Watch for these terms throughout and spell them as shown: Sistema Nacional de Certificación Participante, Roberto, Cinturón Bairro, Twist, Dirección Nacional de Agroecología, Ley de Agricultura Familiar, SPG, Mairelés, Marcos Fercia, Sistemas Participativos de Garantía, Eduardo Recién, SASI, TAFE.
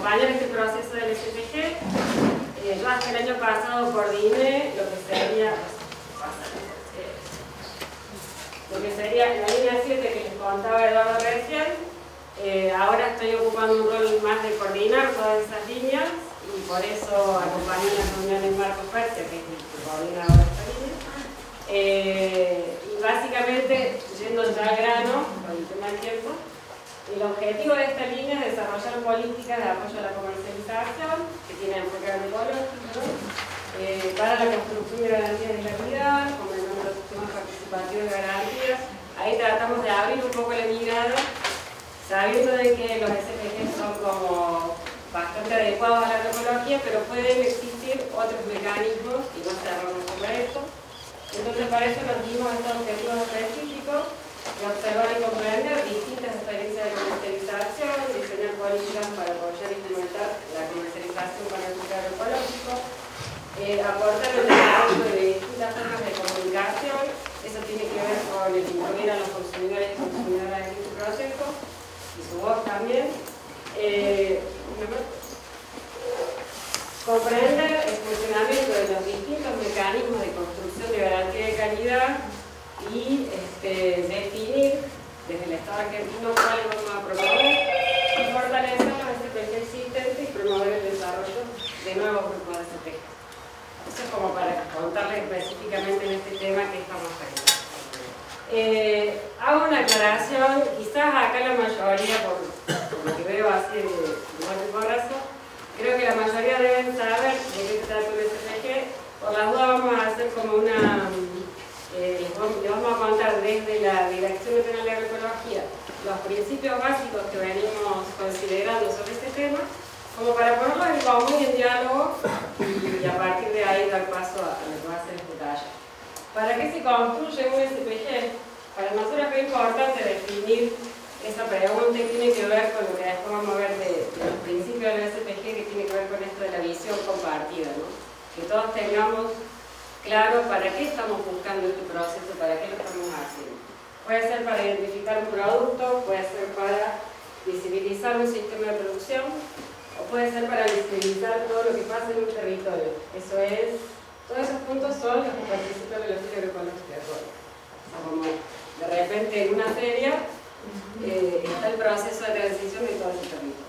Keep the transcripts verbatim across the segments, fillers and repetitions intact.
acompañar este proceso del S P G. Eh, yo hasta el año pasado coordiné lo que sería, eh, lo que sería la línea siete que les contaba Eduardo Recién. Eh, ahora estoy ocupando un rol más de coordinar todas esas líneas y por eso acompañé las reuniones Marcos Fercia, que es el que coordina ahora esta línea. Eh, y básicamente, yendo ya al grano, con el tema del tiempo, el objetivo de esta línea es desarrollar políticas de apoyo a la comercialización, que tienen enfoque agroecológico, eh, para la construcción de garantías de calidad, como el nombre de los sistemas participativos de garantías. Ahí tratamos de abrir un poco la mirada, sabiendo de que los S P G son como bastante adecuados a la agroecología, pero pueden existir otros mecanismos y no cerramos sobre esto. Entonces para eso nos dimos estos objetivos específicos de observar y comprender distintas experiencias de comercialización, diseñar políticas para apoyar y implementar la comercialización con el sector agroecológico, eh, aportar el desarrollo de distintas formas de comunicación. Eso tiene que ver con el incluir a los consumidores y consumidoras en este proyecto y su voz también. Eh, comprender el funcionamiento de los distintos mecanismos de construcción de garantía de calidad y este, definir desde el Estado argentino cuáles vamos a promover y fortalecer los S P G existentes y promover el desarrollo de nuevos grupos de S P G. Eso es como para contarles específicamente en este tema que estamos haciendo. Eh, hago una aclaración, quizás acá la mayoría, por, por lo que veo así de golpe y porrazo, creo que la mayoría deben saber de qué trata el S P G. Por las dudas vamos a hacer como una... Eh, les, vamos, les vamos a contar desde la Dirección Nacional de Agroecología los principios básicos que venimos considerando sobre este tema, como para ponerlo en común y en diálogo, y a partir de ahí dar paso a lo que va a ser este taller. ¿Para qué se construye un S P G? Para nosotros es importante definir esa pregunta que tiene que ver con lo que después vamos a ver de, de los principios del S P G, que tiene que ver con esto de la visión compartida, ¿no? Que todos tengamos claro para qué estamos buscando este proceso, para qué lo estamos haciendo. Puede ser para identificar un producto, puede ser para visibilizar un sistema de producción, o puede ser para visibilizar todo lo que pasa en un territorio. Eso es, todos esos puntos son los que participan de la feria agroecológica. O sea, como de repente en una feria eh, está el proceso de transición de todo ese territorio.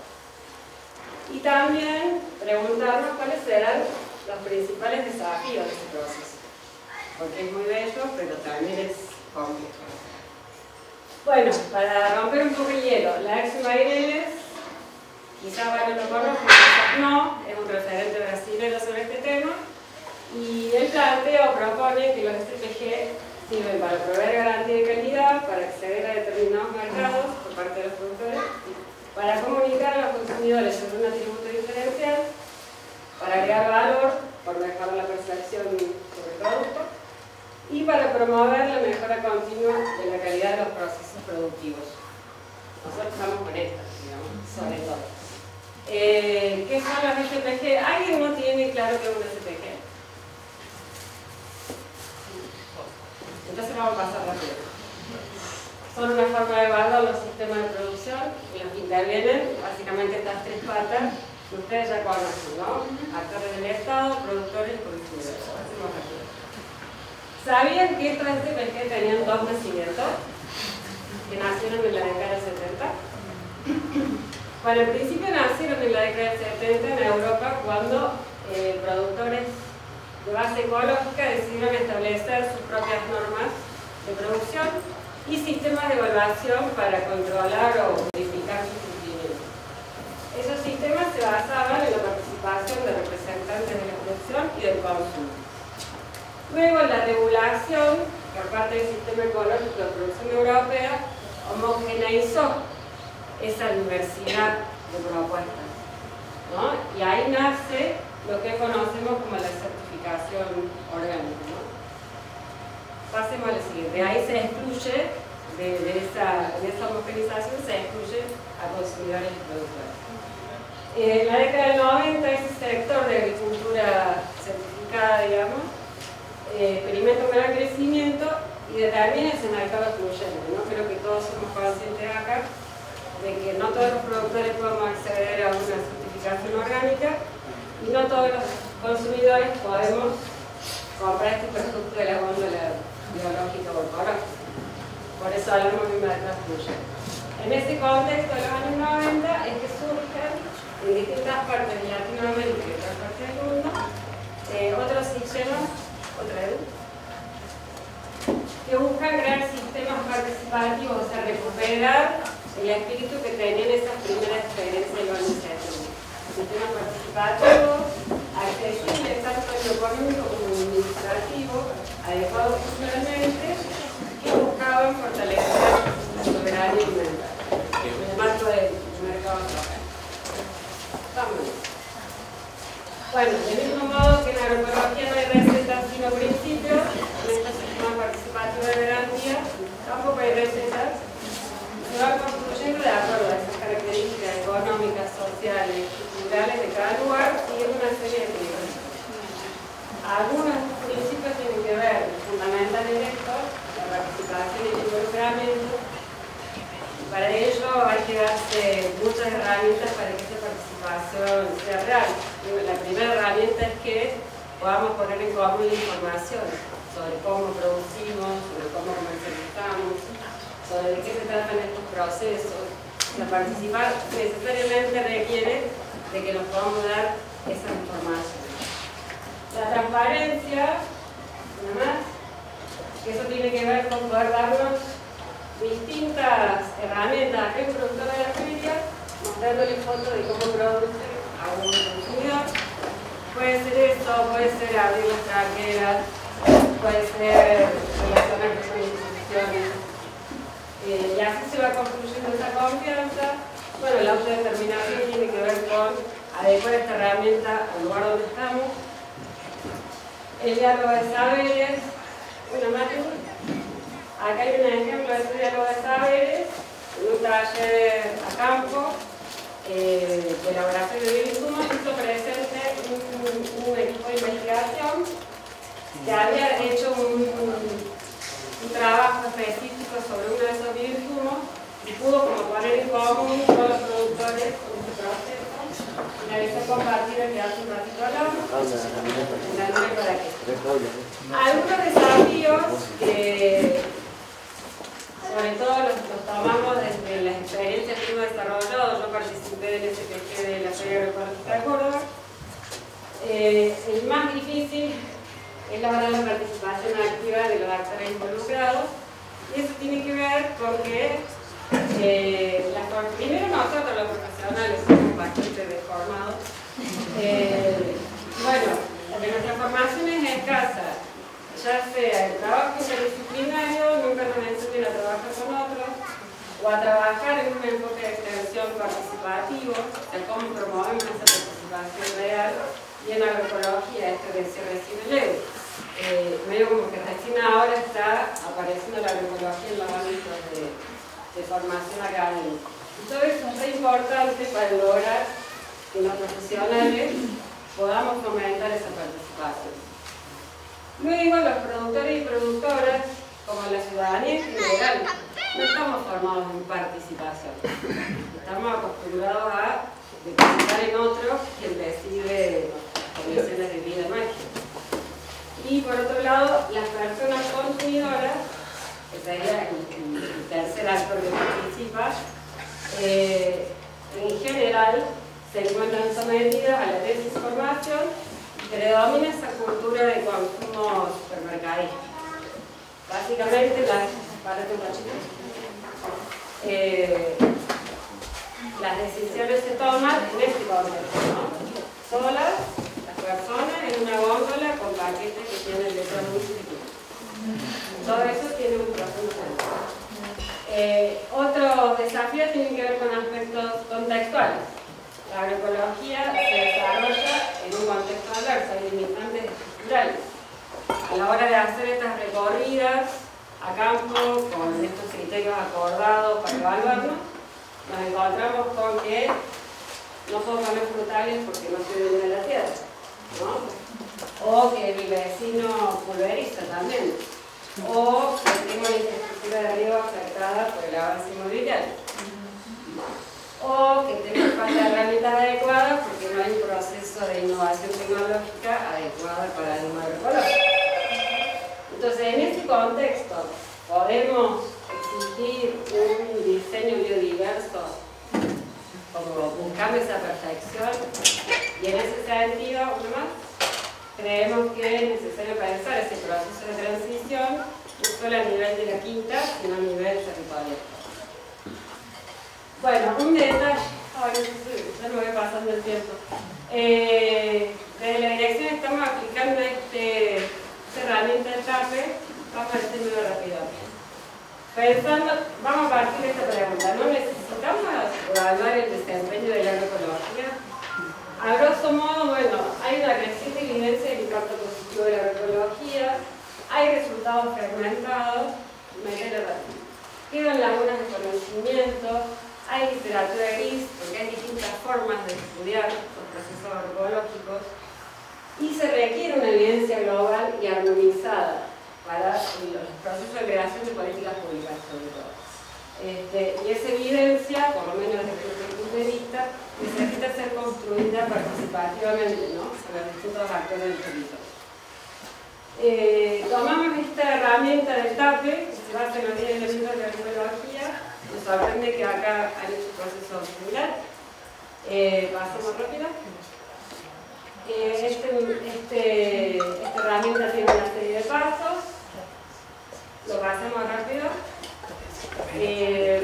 Y también preguntarnos cuáles serán los principales desafíos de este proceso, porque es muy bello, pero también es complejo. Bueno, para romper un poco el hielo, la ex Mairelés, quizás varios lo conozcan, quizás no, es un referente brasileño sobre este tema, y él plantea o propone que los S P G sirven para proveer garantía de calidad, para acceder a determinados mercados por parte de los productores, para comunicar a los consumidores sobre un atributo diferencial, para agregar valor, por mejorar la percepción sobre el producto y para promover la mejora continua de la calidad de los procesos productivos. Nosotros estamos con esto, digamos, sobre todo. Eh, ¿Qué son los S P G? ¿Alguien no tiene claro qué es un S P G? Entonces vamos a pasar rápido. Son una forma de evaluar los sistemas de producción y los que intervienen, básicamente estas tres patas, que ustedes ya conocen, ¿no? Actores del Estado, productores y consumidores. Hacemos aquí. ¿Sabían que estos S P G tenían dos nacimientos? Que nacieron en la década del setenta. Bueno, en principio nacieron en la década del setenta en Europa, cuando eh, productores de base ecológica decidieron establecer sus propias normas de producción y sistemas de evaluación para controlar o verificar sus cumplimientos. Esos sistemas se basaban en la participación de representantes de la producción y del consumo. Luego, la regulación por parte del sistema ecológico de producción europea homogeneizó esa diversidad de propuestas, ¿no? Y ahí nace lo que conocemos como la certificación orgánica, ¿no? Pasemos a lo siguiente. De ahí se excluye, de, de, esa, de esa homogeneización se excluye a consumidores y productores. En la década del noventa, ese sector de agricultura certificada, digamos, eh, experimenta un gran crecimiento y también es en mercado excluyente, ¿no? Creo que todos somos conscientes acá de que no todos los productores podemos acceder a una certificación todos los consumidores podemos comprar este producto de la góndola biológica o ecológica. Por eso hablamos de mercado fluye. En ese contexto de los años noventa es que surgen en distintas partes de Latinoamérica y otras partes del mundo eh, otros sistemas, otra edu, que buscan crear sistemas participativos, o sea, recuperar el espíritu que tenían esas primeras experiencias de organización. Sistemas participativos, accesibles tanto en lo económico como en lo administrativo, adecuados funcionalmente, que buscaban fortalecer la soberanía alimentaria en el marco del mercado local. Vámonos. Bueno, del mismo modo que en agroecología no hay recetas sino principios, en este sistema participativo de garantía tampoco hay recetas. Se va construyendo de acuerdo a esas características económicas, sociales, culturales de cada lugar, siguiendo una serie de principios. Algunos principios tienen que ver fundamentalmente con la participación y el involucramiento. Para ello hay que darse muchas herramientas para que esa participación sea real. La primera herramienta es que podamos poner en común la información sobre cómo producimos, sobre cómo comercializamos, sobre de qué se tratan estos procesos. O sea, participar necesariamente requiere de que nos podamos dar esa información. La transparencia, nada más, eso tiene que ver con poder darnos distintas herramientas que el productor de la feria, mostrándole fotos de cómo produce a un consumidor. Puede ser esto, puede ser abrir las tranqueras, puede ser relacionar con instituciones. Eh, y así se va construyendo esa confianza. Bueno, la autodeterminación tiene que ver con adecuar esta herramienta al lugar donde estamos. El diálogo de saberes, una más. Acá hay un ejemplo de ese diálogo de saberes en un taller a campo eh, de elaboración de bioinsumos. Hizo presente un, un equipo de investigación que había hecho un, un un trabajo específico sobre uno de esos bioinsumos y pudo como poner en común todos los productores en su proceso y la hizo compartir el que hace un ratito hablamos en la nube para qué. Algunos desafíos que sobre todo los, los tomamos desde las experiencias que hemos desarrollado. Yo participé del S P G de la Feria Agroecológica de Córdoba. Eh, el más difícil es la verdad la participación activa de los actores involucrados, y eso tiene que ver porque eh, la, primero nosotros los profesionales somos bastante deformados. Eh, bueno, porque nuestra formación es escasa, ya sea el trabajo interdisciplinario, nunca nos enseñan a trabajar con otros, o a trabajar en un enfoque de extensión participativo, o sea, cómo promover esa participación real. Y en agroecología, esto que decía recién el eh, medio como que recién ahora está apareciendo la agroecología en los ámbitos de, de formación académica. Y todo eso es importante para lograr que los profesionales podamos fomentar esa participación. Luego, los productores y productoras, como la ciudadanía en general, no estamos formados en participación. Estamos acostumbrados a depositar en otros quien decide condiciones de vida mágica. Y por otro lado, las personas consumidoras, que sería el tercer actor que participa, eh, en general se encuentran sometidas a la desinformación y predomina esa cultura de consumo supermercadista. Básicamente, las, párate un cachito, eh, las decisiones se toman en este contexto, ¿no? Solas, las personas en una góndola con paquetes que tienen de productos. Todo eso tiene un proceso. Eh, otros desafíos tienen que ver con aspectos contextuales. La agroecología se desarrolla en un contexto adverso, hay limitantes estructurales. A la hora de hacer estas recorridas a campo, con estos criterios acordados para evaluarnos, nos encontramos con que no puedo comer frutales porque no soy de la tierra, ¿no? O que mi vecino pulveriza también, o que tengo la infraestructura de riego afectada por el avance inmobiliario, o que tengo falta de herramientas adecuadas porque no hay un proceso sobre innovación tecnológica adecuada al paradigma agroecológico. Entonces, en este contexto, ¿podemos exigir un diseño biodiverso como buscando esa perfección? Y en ese sentido, uno más, creemos que es necesario pensar ese proceso de transición no solo a nivel de la quinta, sino a nivel territorial. Bueno, un detalle, oh, no sé, ya me voy pasando el tiempo. Eh, desde la dirección estamos aplicando este, esta herramienta de TAFE, vamos a decirlo rápido. Pensando, vamos a partir de esta pregunta, ¿no necesitamos evaluar el desempeño de la agroecología? A grosso modo, bueno, hay una creciente evidencia del impacto positivo de la agroecología, hay resultados fragmentados, quedan lagunas de conocimiento, hay literatura gris, porque hay distintas formas de estudiar los procesos agroecológicos, y se requiere una evidencia global y armonizada para los procesos de creación de políticas públicas, sobre todo. Este, y esa evidencia, por lo menos desde el punto de vista, necesita ser construida participativamente, ¿no?, con los distintos actores del territorio. Eh, tomamos esta herramienta del TAFE, que se basa en los diez elementos de agroecología. Nos sorprende que acá hay un proceso similar. Eh, pasamos rápido. Eh, este, este, esta herramienta tiene una serie de pasos. Lo pasamos rápido. Eh,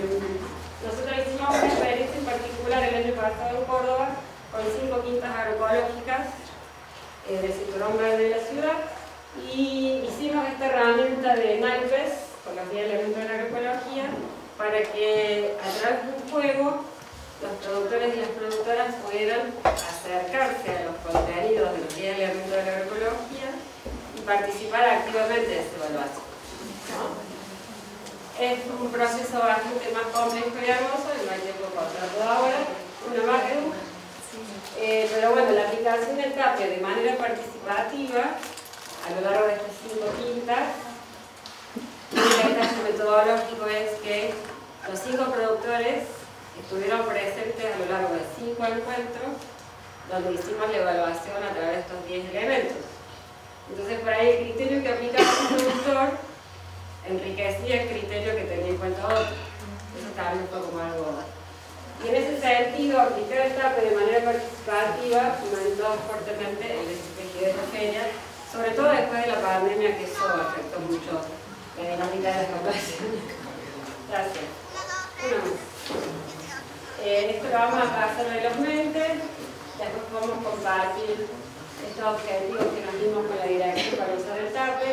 nosotros hicimos una experiencia en particular el año pasado en Córdoba con cinco quintas agroecológicas eh, del Cinturón Bairro de la ciudad, y hicimos esta herramienta de naipes con los diez elementos de la agroecología para que a través de un juego los productores y las productoras pudieran acercarse a los contenidos de los diez elementos de la agroecología y participar activamente de esta evaluación, ¿no? Es un proceso bastante más complejo y hermoso, y no hay tiempo para hacerlo ahora, una más que una. Eh, pero bueno, la aplicación del TAFE de manera participativa a lo largo de estas cinco quintas, el detalle metodológico es que los cinco productores estuvieron presentes a lo largo de cinco encuentros, donde hicimos la evaluación a través de estos diez elementos. Entonces, por ahí el criterio que aplica un productor enriquecía el criterio que tenía en cuenta otro. Eso también fue como algo. Y en ese sentido, aplicar el TAFE de manera participativa fomentó fuertemente el S P G de la feria, sobre todo después de la pandemia, que eso afectó mucho la dinámica de las campañas. Gracias. Una más. Eh, esto lo vamos a pasar velozmente, después podemos compartir estos objetivos que nos dimos con la dirección para usar el TAFE.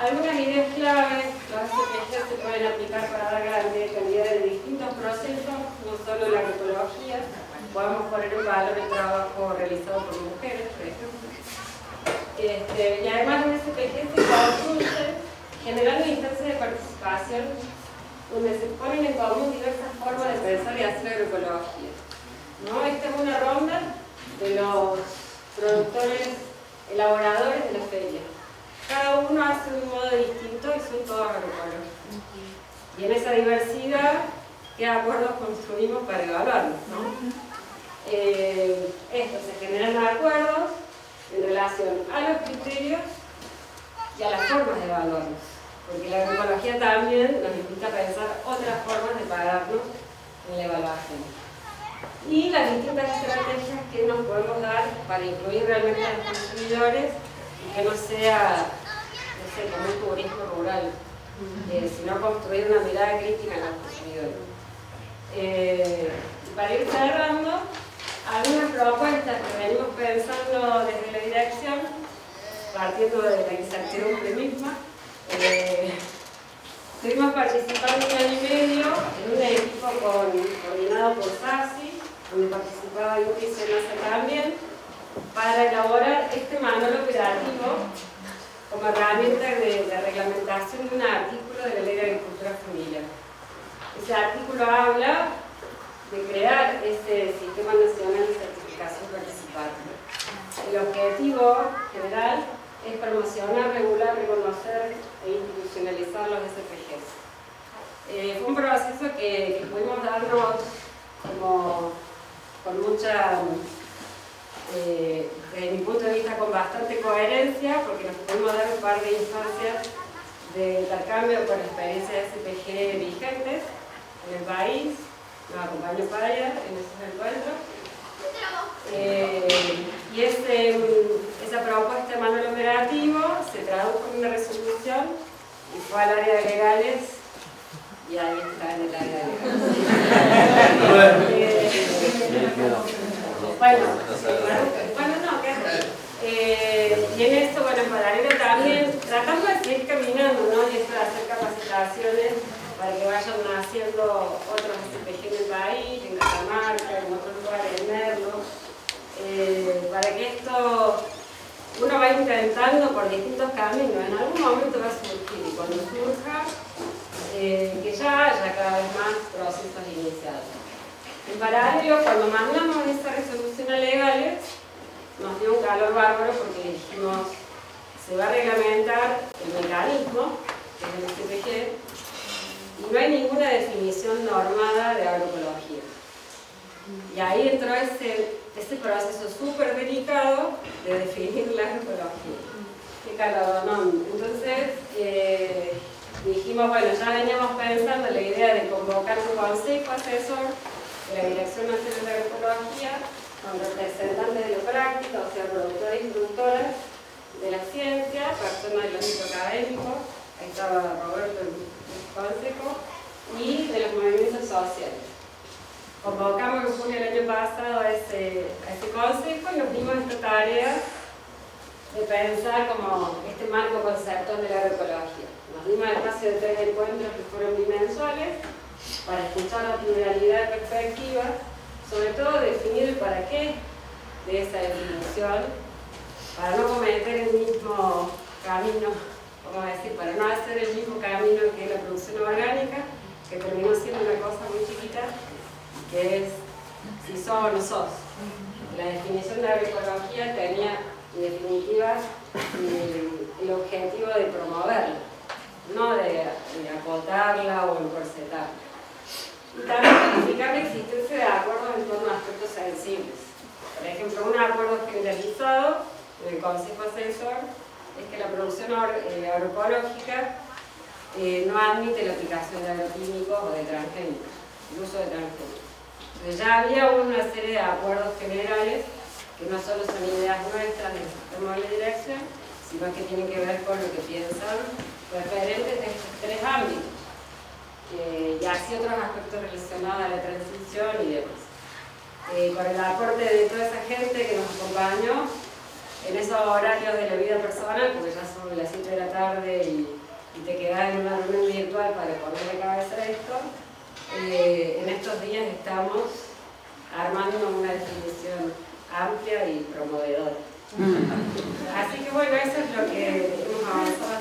Algunas ideas claves, las estrategias se pueden aplicar para dar garantía de calidad de distintos procesos, no solo la agroecología. Podemos poner en valor el trabajo realizado por mujeres, por ejemplo. Este, y además en S P G se construye, generando instancias de participación, donde se ponen en común diversas formas de pensar y hacer agroecología, ¿no? Esta es una ronda de los productores, elaboradores de la feria. Cada uno hace de un modo distinto y son todos agroecológicos. Y en esa diversidad, ¿qué acuerdos construimos para evaluarnos, ¿no? Eh, esto, se generan acuerdos en relación a los criterios y a las formas de evaluarnos. Porque la agroecología también nos invita a pensar otras formas de pagarnos en la evaluación. Y las distintas estrategias que nos podemos dar para incluir realmente a los consumidores y que no sea, no sé, como un turismo rural, eh, sino construir una mirada crítica en los consumidores. Eh, para ir cerrando, algunas propuestas que venimos pensando desde la dirección, partiendo de la incertidumbre misma. Eh, estuvimos participando un año y medio en un equipo con, coordinado por SASI, donde participaba Educación también, para elaborar este manual operativo como herramienta de la reglamentación de un artículo de la Ley de Agricultura Familiar. Ese artículo habla de crear este Sistema Nacional de Certificación Participante. El objetivo general es promocionar, regular, reconocer e institucionalizar los S P Gs. Eh, fue un proceso que, que pudimos darnos como con mucha eh, desde mi punto de vista con bastante coherencia, porque nos pudimos dar un par de instancias de intercambio con la experiencia de S P G vigentes en el país. Nos acompañó para allá en esos encuentros. Eh, y ese, esa propuesta de manual operativo se tradujo en una resolución y fue al área de legales, y ahí está en el área de legales. Bueno, bueno, no, ¿qué es? Eh, y en esto, bueno, en paralelo también, tratando de seguir caminando, ¿no? Y esto de hacer capacitaciones para que vayan haciendo otros S P G en el país, en Catamarca, en otros lugares, en Merlo, eh, para que esto uno va intentando por distintos caminos, en algún momento va a surgir, y cuando surja, eh, que ya haya cada vez más procesos iniciados. En paralelo, cuando mandamos esta resolución a legales, nos dio un calor bárbaro porque dijimos, se va a reglamentar el mecanismo, que es el S P G, y no hay ninguna definición normada de agroecología. Y ahí entró ese, ese proceso súper delicado de definir la agroecología. Qué caladonón. Entonces, eh, dijimos, bueno, ya veníamos pensando la idea de convocar un consejo asesor de la Dirección Nacional de Agroecología con representantes de la práctica, o sea, productores e instructoras de la ciencia, personas del ámbito académico. Ahí estaba Roberto, consejo, y de los movimientos sociales. Convocamos en junio del año pasado a ese, a ese consejo y nos dimos esta tarea de pensar como este marco conceptual de la agroecología. Nos dimos espacio de tres encuentros que fueron bimensuales para escuchar la pluralidad de perspectivas, sobre todo definir el para qué de esa definición, para no cometer el mismo camino. Vamos a decir, para no hacer el mismo camino que la producción orgánica, que terminó siendo una cosa muy chiquita, que es si sos o no sos. La definición de agroecología tenía, en definitiva, el, el objetivo de promoverla, no de, de acotarla o encorsetarla. Y también significa la existencia de acuerdos en torno a aspectos sensibles. Por ejemplo, un acuerdo generalizado en el Consejo Asesor es que la producción agroecológica eh, no admite la aplicación de agroquímicos o de transgénicos, el uso de transgénicos. Entonces ya había una serie de acuerdos generales que no solo son ideas nuestras del sistema de la dirección, sino que tienen que ver con lo que piensan referentes de estos tres ámbitos, eh, y así otros aspectos relacionados a la transición y demás. Eh, con el aporte de toda esa gente que nos acompañó, en esos horarios de la vida personal, porque ya son las siete de la tarde y, y te quedás en una reunión virtual para ponerle cabeza a esto, eh, en estos días estamos armando una definición amplia y promovedora. Así que bueno, eso es lo que hemos avanzado.